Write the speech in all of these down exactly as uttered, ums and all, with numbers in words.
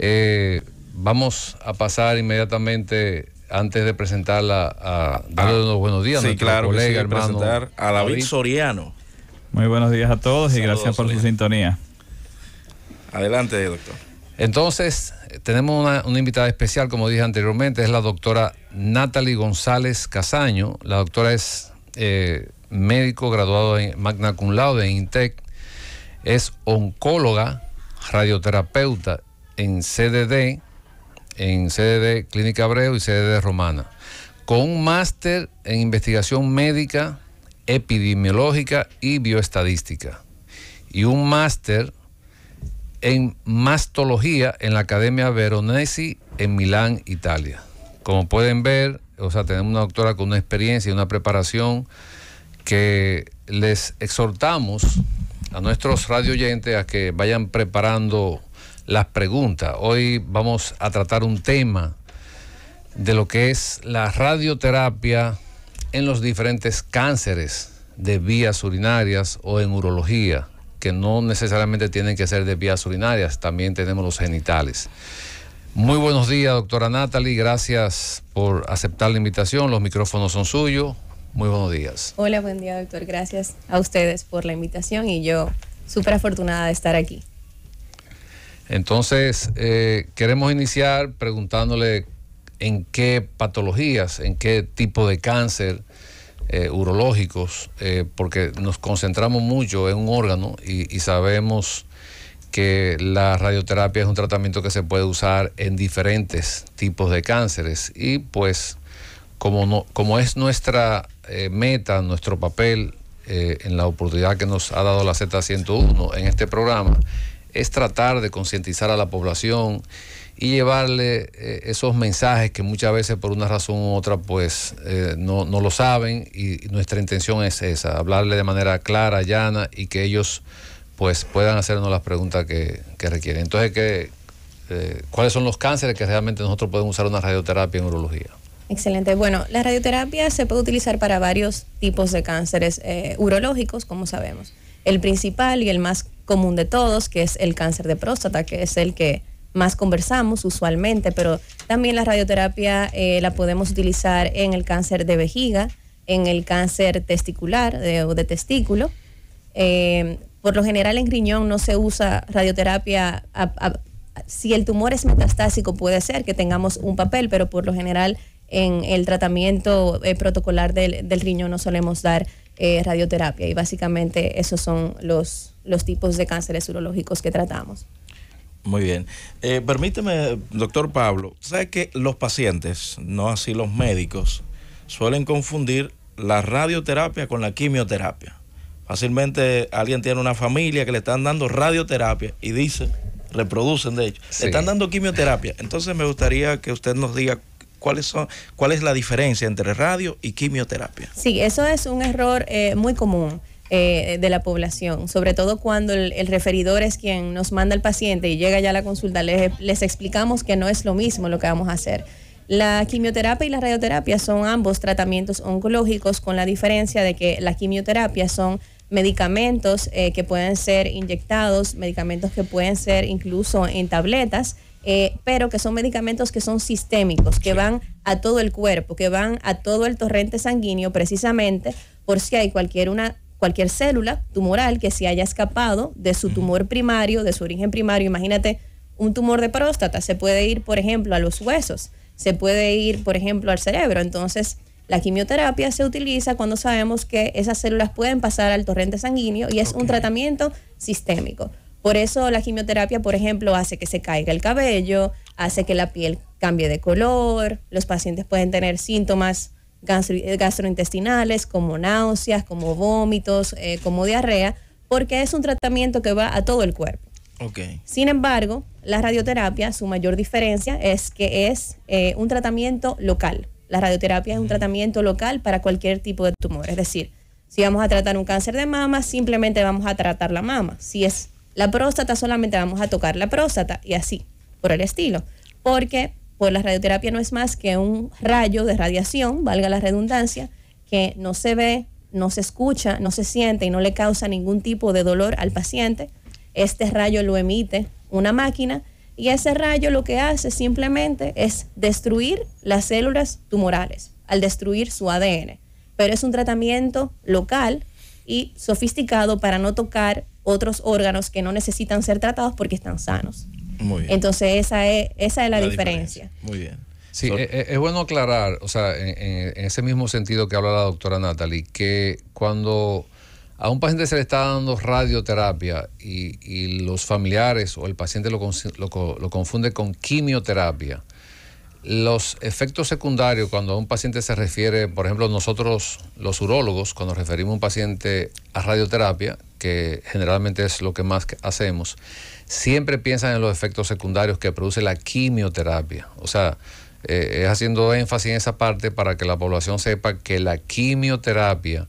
Eh, vamos a pasar inmediatamente, antes de presentarla, a darle los buenos días sí, a nuestro claro colega, sí, hermano, presentar a la Víctor Soriano. Muy buenos días a todos. Saludos, y gracias por Soriano. Su sintonía. Adelante, doctor. Entonces, tenemos una, una invitada especial, como dije anteriormente, es la doctora Nathalie González Casaño. La doctora es eh, médico graduado en magna cum laude en Intec, es oncóloga, radioterapeuta en C D D, en C D D Clínica Abreu y C D D Romana, con un máster en investigación médica, epidemiológica y bioestadística, y un máster en mastología en la Academia Veronesi en Milán, Italia. Como pueden ver, o sea, tenemos una doctora con una experiencia y una preparación que les exhortamos a nuestros radioyentes a que vayan preparando las preguntas. Hoy vamos a tratar un tema de lo que es la radioterapia en los diferentes cánceres de vías urinarias o en urología, que no necesariamente tienen que ser de vías urinarias, también tenemos los genitales. Muy buenos días, doctora Nathalie, gracias por aceptar la invitación, los micrófonos son suyos. Muy buenos días. Hola, buen día, doctor, gracias a ustedes por la invitación y yo súper afortunada de estar aquí. Entonces, eh, queremos iniciar preguntándole en qué patologías, en qué tipo de cáncer eh, urológicos, eh, porque nos concentramos mucho en un órgano y, y sabemos que la radioterapia es un tratamiento que se puede usar en diferentes tipos de cánceres. Y pues, como, no, como es nuestra eh, meta, nuestro papel eh, en la oportunidad que nos ha dado la Z ciento uno en este programa, es tratar de concientizar a la población y llevarle eh, esos mensajes que muchas veces por una razón u otra pues eh, no, no lo saben, y, y nuestra intención es esa, hablarle de manera clara, llana, y que ellos pues puedan hacernos las preguntas que, que requieren. Entonces, ¿qué, eh, ¿cuáles son los cánceres que realmente nosotros podemos usar una radioterapia en urología? Excelente. Bueno, la radioterapia se puede utilizar para varios tipos de cánceres eh, urológicos, como sabemos. El principal y el más común de todos, que es el cáncer de próstata, que es el que más conversamos usualmente, pero también la radioterapia eh, la podemos utilizar en el cáncer de vejiga, en el cáncer testicular de, o de testículo. Eh, por lo general en riñón no se usa radioterapia. A, a, si el tumor es metastásico puede ser que tengamos un papel, pero por lo general en el tratamiento eh, protocolar del, del riñón no solemos dar eh, radioterapia, y básicamente esos son los, los tipos de cánceres urológicos que tratamos. Muy bien. Eh, permíteme, doctor Pablo, ¿sabe que los pacientes, no así los médicos, suelen confundir la radioterapia con la quimioterapia? Fácilmente alguien tiene una familia que le están dando radioterapia y dice, reproducen de hecho, sí, le están dando quimioterapia. Entonces me gustaría que usted nos diga cuáles son, cuál es la diferencia entre radio y quimioterapia. Sí, eso es un error eh, muy común. Eh, de la población, sobre todo cuando el, el referidor es quien nos manda al paciente y llega ya a la consulta, les, les explicamos que no es lo mismo lo que vamos a hacer. La quimioterapia y la radioterapia son ambos tratamientos oncológicos, con la diferencia de que la quimioterapia son medicamentos eh, que pueden ser inyectados, medicamentos que pueden ser incluso en tabletas, eh, pero que son medicamentos que son sistémicos, que van a todo el cuerpo, que van a todo el torrente sanguíneo, precisamente por si hay cualquier una cualquier célula tumoral que se haya escapado de su tumor primario, de su origen primario. Imagínate, un tumor de próstata se puede ir, por ejemplo, a los huesos, se puede ir, por ejemplo, al cerebro. Entonces, la quimioterapia se utiliza cuando sabemos que esas células pueden pasar al torrente sanguíneo, y es okay. un tratamiento sistémico. Por eso la quimioterapia, por ejemplo, hace que se caiga el cabello, hace que la piel cambie de color, los pacientes pueden tener síntomas gastrointestinales, como náuseas, como vómitos, eh, como diarrea, porque es un tratamiento que va a todo el cuerpo. Okay. Sin embargo, la radioterapia, su mayor diferencia es que es eh, un tratamiento local. La radioterapia es un tratamiento local para cualquier tipo de tumor. Es decir, si vamos a tratar un cáncer de mama, simplemente vamos a tratar la mama. Si es la próstata, solamente vamos a tocar la próstata, y así, por el estilo. Porque pues la radioterapia no es más que un rayo de radiación, valga la redundancia, que no se ve, no se escucha, no se siente y no le causa ningún tipo de dolor al paciente. Este rayo lo emite una máquina Y ese rayo lo que hace simplemente es destruir las células tumorales, al destruir su A D N. Pero es un tratamiento local y sofisticado para no tocar otros órganos que no necesitan ser tratados porque están sanos. Muy bien. Entonces esa es, esa es la, la diferencia. diferencia. Muy bien. Sí, so, es, es bueno aclarar, o sea, en, en ese mismo sentido que habla la doctora Nathalie, que cuando a un paciente se le está dando radioterapia y, y los familiares o el paciente lo, lo, lo confunde con quimioterapia, los efectos secundarios cuando a un paciente se refiere, por ejemplo, nosotros los urólogos, cuando referimos a un paciente a radioterapia, que generalmente es lo que más hacemos, siempre piensan en los efectos secundarios que produce la quimioterapia. O sea, eh, es haciendo énfasis en esa parte para que la población sepa que la quimioterapia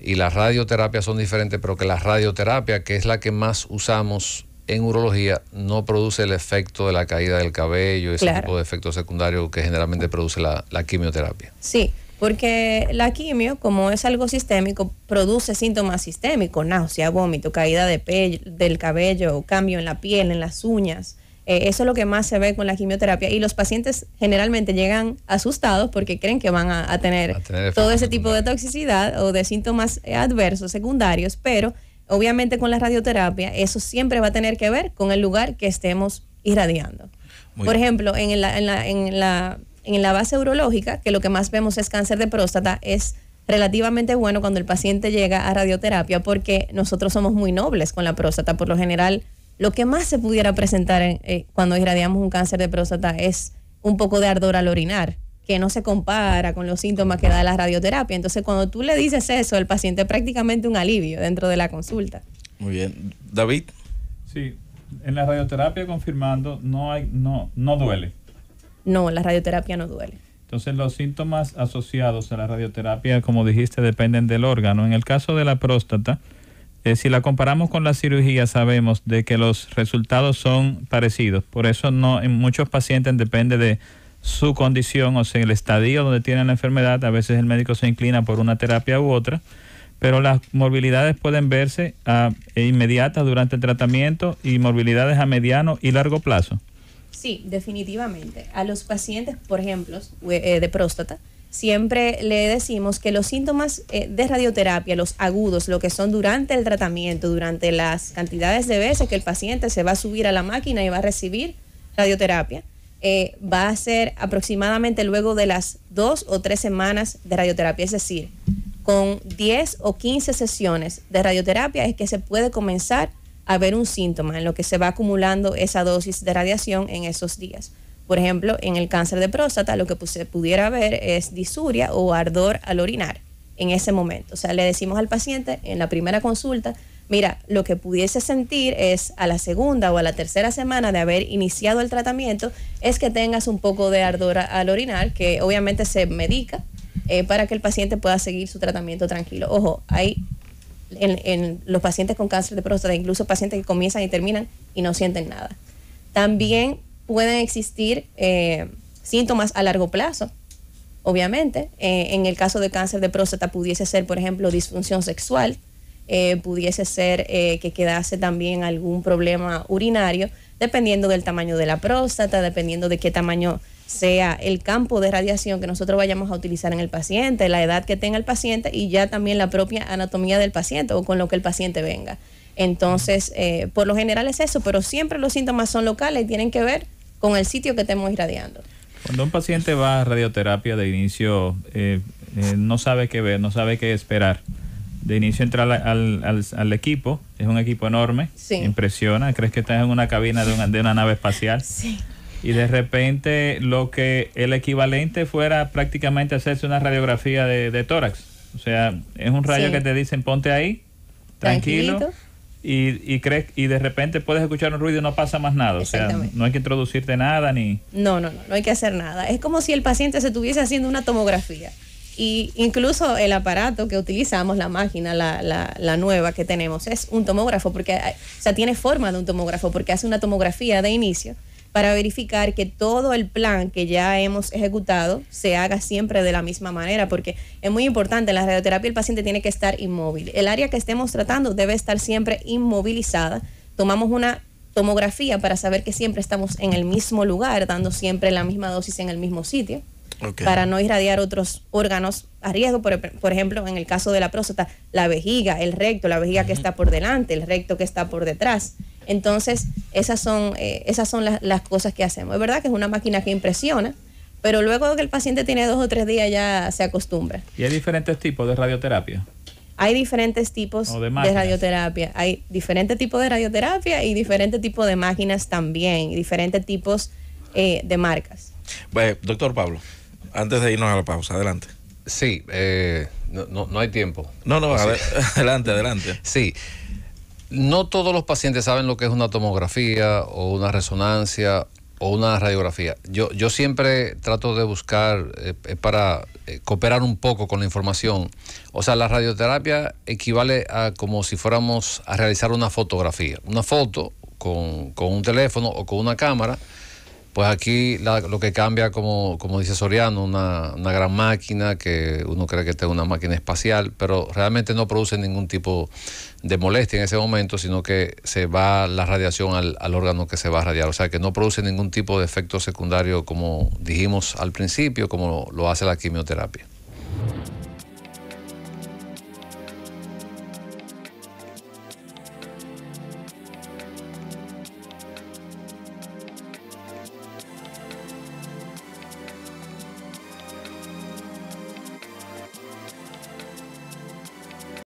y la radioterapia son diferentes, pero que la radioterapia, que es la que más usamos en urología, no produce el efecto de la caída del cabello, ese claro. tipo de efectos secundarios que generalmente produce la, la quimioterapia. Sí, porque la quimio, como es algo sistémico, produce síntomas sistémicos, náusea, vómito, caída de pe del cabello, cambio en la piel, en las uñas. Eh, eso es lo que más se ve con la quimioterapia. Y los pacientes generalmente llegan asustados porque creen que van a, a tener, a tener todo ese tipo de toxicidad o de síntomas adversos secundarios, pero obviamente con la radioterapia eso siempre va a tener que ver con el lugar que estemos irradiando. Muy Por bien. ejemplo, en la, en, la, en, la, en la base urológica, que lo que más vemos es cáncer de próstata, es relativamente bueno cuando el paciente llega a radioterapia porque nosotros somos muy nobles con la próstata. Por lo general, lo que más se pudiera presentar en, eh, cuando irradiamos un cáncer de próstata es un poco de ardor al orinar, que no se compara con los síntomas que da la radioterapia. Entonces, cuando tú le dices eso, el paciente es prácticamente un alivio dentro de la consulta. Muy bien. David. Sí, en la radioterapia, confirmando, no, hay, no, no duele. No, la radioterapia no duele. Entonces, los síntomas asociados a la radioterapia, como dijiste, dependen del órgano. En el caso de la próstata, Eh, si la comparamos con la cirugía, sabemos de que los resultados son parecidos. Por eso no, en muchos pacientes depende de su condición, o sea, el estadio donde tienen la enfermedad. A veces el médico se inclina por una terapia u otra, pero las morbilidades pueden verse uh, inmediatas durante el tratamiento y morbilidades a mediano y largo plazo. Sí, definitivamente. A los pacientes, por ejemplo, de próstata, siempre le decimos que los síntomas de radioterapia, los agudos, lo que son durante el tratamiento, durante las cantidades de veces que el paciente se va a subir a la máquina y va a recibir radioterapia, eh, va a ser aproximadamente luego de las dos o tres semanas de radioterapia. Es decir, con diez o quince sesiones de radioterapia es que se puede comenzar a ver un síntoma en lo que se va acumulando esa dosis de radiación en esos días. Por ejemplo, en el cáncer de próstata lo que se pudiera ver es disuria o ardor al orinar en ese momento. O sea, le decimos al paciente en la primera consulta, mira, lo que pudiese sentir es a la segunda o a la tercera semana de haber iniciado el tratamiento es que tengas un poco de ardor al orinar, que obviamente se medica eh, para que el paciente pueda seguir su tratamiento tranquilo. Ojo, hay en, en los pacientes con cáncer de próstata, incluso pacientes que comienzan y terminan y no sienten nada. También pueden existir eh, síntomas a largo plazo, obviamente. Eh, en el caso de cáncer de próstata pudiese ser, por ejemplo, disfunción sexual, eh, pudiese ser eh, que quedase también algún problema urinario, dependiendo del tamaño de la próstata, dependiendo de qué tamaño sea el campo de radiación que nosotros vayamos a utilizar en el paciente, la edad que tenga el paciente y ya también la propia anatomía del paciente o con lo que el paciente venga. Entonces, eh, por lo general es eso, pero siempre los síntomas son locales y tienen que ver con el sitio que estemos irradiando. Cuando un paciente va a radioterapia de inicio, eh, eh, no sabe qué ver, no sabe qué esperar. De inicio entra al, al, al, al equipo, es un equipo enorme, sí. Impresiona, crees que estás en una cabina de una, de una nave espacial. Sí. Y de repente lo que el equivalente fuera prácticamente hacerse una radiografía de, de tórax. O sea, es un rayo sí. que te dicen ponte ahí, tranquilo. Tranquilito. Y, y, crees, y de repente puedes escuchar un ruido y no pasa más nada. O sea, no hay que introducirte nada ni... No, no, no, no hay que hacer nada. Es como si el paciente se estuviese haciendo una tomografía. Y incluso el aparato que utilizamos, la máquina, la, la, la nueva que tenemos, es un tomógrafo, porque, o sea, tiene forma de un tomógrafo, porque hace una tomografía de inicio para verificar que todo el plan que ya hemos ejecutado se haga siempre de la misma manera, porque es muy importante. En la radioterapia el paciente tiene que estar inmóvil. El área que estemos tratando debe estar siempre inmovilizada. Tomamos una tomografía para saber que siempre estamos en el mismo lugar, dando siempre la misma dosis en el mismo sitio, okay, para no irradiar otros órganos a riesgo. Por, por ejemplo, en el caso de la próstata, la vejiga, el recto, la vejiga uh-huh. que está por delante, el recto que está por detrás. Entonces, esas son, eh, esas son las, las cosas que hacemos. Es verdad que es una máquina que impresiona, pero luego que el paciente tiene dos o tres días ya se acostumbra. ¿Y hay diferentes tipos de radioterapia? Hay diferentes tipos de, de radioterapia. Hay diferentes tipos de radioterapia y diferentes tipos de máquinas también, y diferentes tipos eh, de marcas. Bueno, doctor Pablo, antes de irnos a la pausa, adelante. Sí, eh, no, no, no hay tiempo. No, no, o sea, a ver, adelante, adelante. Sí. No todos los pacientes saben lo que es una tomografía o una resonancia o una radiografía. Yo, yo siempre trato de buscar eh, para eh, cooperar un poco con la información. O sea, la radioterapia equivale a como si fuéramos a realizar una fotografía. Una foto con, con un teléfono o con una cámara. Pues aquí la, lo que cambia, como, como dice Soriano, una, una gran máquina que uno cree que es una máquina espacial, pero realmente no produce ningún tipo de molestia en ese momento, sino que se va la radiación al, al órgano que se va a radiar. O sea, que no produce ningún tipo de efecto secundario, como dijimos al principio, como lo hace la quimioterapia.